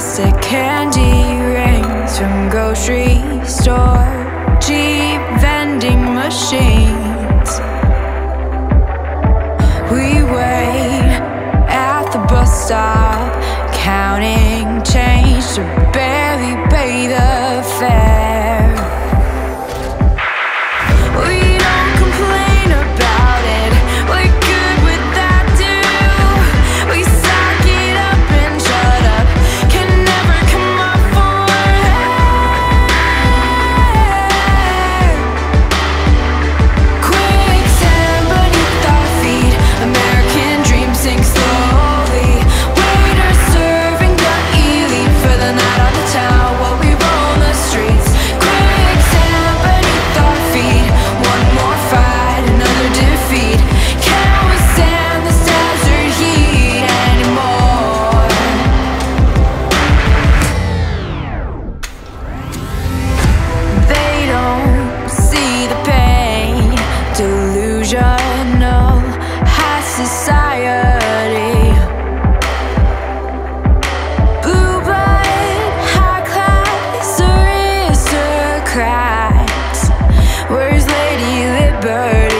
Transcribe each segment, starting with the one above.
plastic candy rings from grocery store, cheap vending machines. We wait at the bus stop, counting change to barely pay the fare. Delusional high society, blue blood, high class aristocrats. Where's Lady Liberty?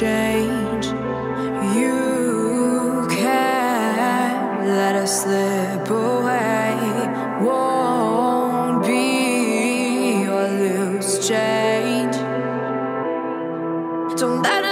Change, you can't let us slip away. Won't be your loose change. Don't let us